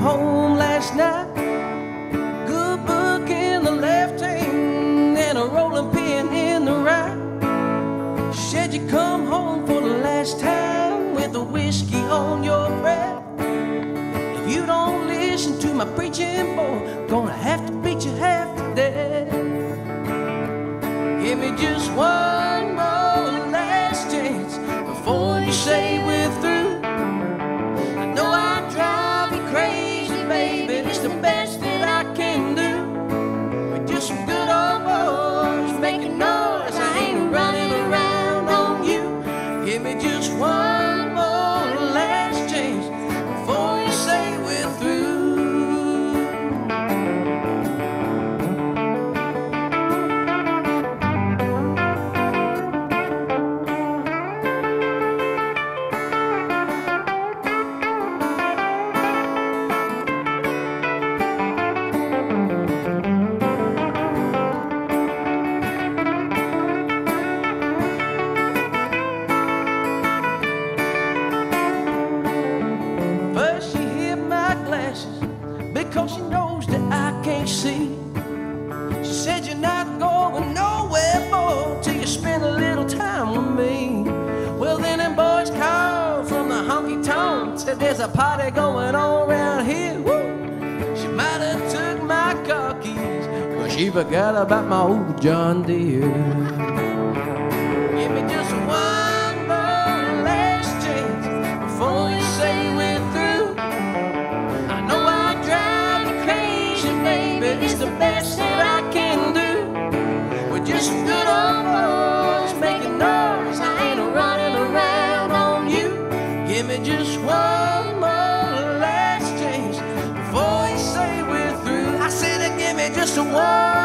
home last night. Good book in the left hand and a rolling pin in the right. Said you come home for the last time with a whiskey on your breath. If you don't listen to my preaching, boy, gonna have to beat you half to death. Give me just one more last chance before you say we're through. Just one more last chance before you say we're through. Because she knows that I can't see. She said you're not going nowhere, boy, till you spend a little time with me. Well, then them boys called from the honky-tonk, said there's a party going on around here. Woo! She might have took my car keys, but she forgot about my old John Deere. Give me just one more last chance before you say we're through. It's the best that I can do. We're just good old boys making noise. I ain't running around on you. Give me just one more last chance before you say we're through. I said, give me just a one.